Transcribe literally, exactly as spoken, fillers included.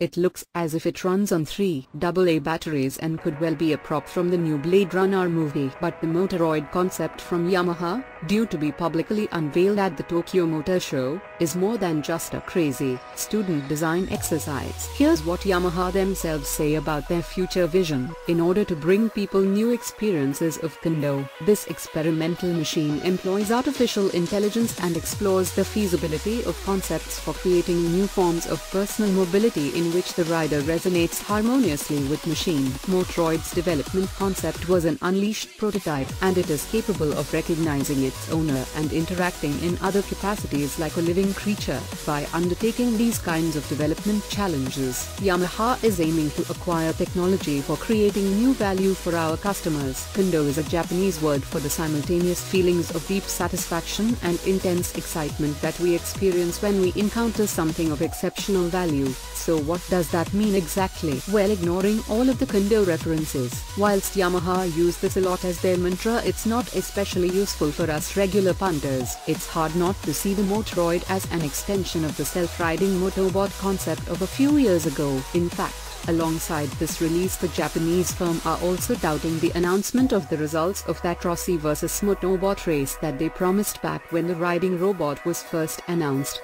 It looks as if it runs on three double A batteries and could well be a prop from the new Blade Runner movie. But the Motoroid concept from Yamaha, due to be publicly unveiled at the Tokyo Motor Show, is more than just a crazy student design exercise. Here's what Yamaha themselves say about their future vision. In order to bring people new experiences of Kando, this experimental machine employs artificial intelligence and explores the feasibility of concepts for creating new forms of personal mobility in which the rider resonates harmoniously with machine. Motoroid's development concept was an unleashed prototype, and it is capable of recognizing its owner and interacting in other capacities like a living creature. By undertaking these kinds of development challenges, Yamaha is aiming to acquire technology for creating new value for our customers. Kando is a Japanese word for the simultaneous feelings of deep satisfaction and intense excitement that we experience when we encounter something of exceptional value. So what does that mean exactly? Well, ignoring all of the Kando references, whilst Yamaha use this a lot as their mantra, it's not especially useful for us regular punters. It's hard not to see the Motoroid as an extension of the self-riding Motobot concept of a few years ago. In fact, alongside this release, the Japanese firm are also touting the announcement of the results of that Rossi versus Motobot race that they promised back when the riding robot was first announced.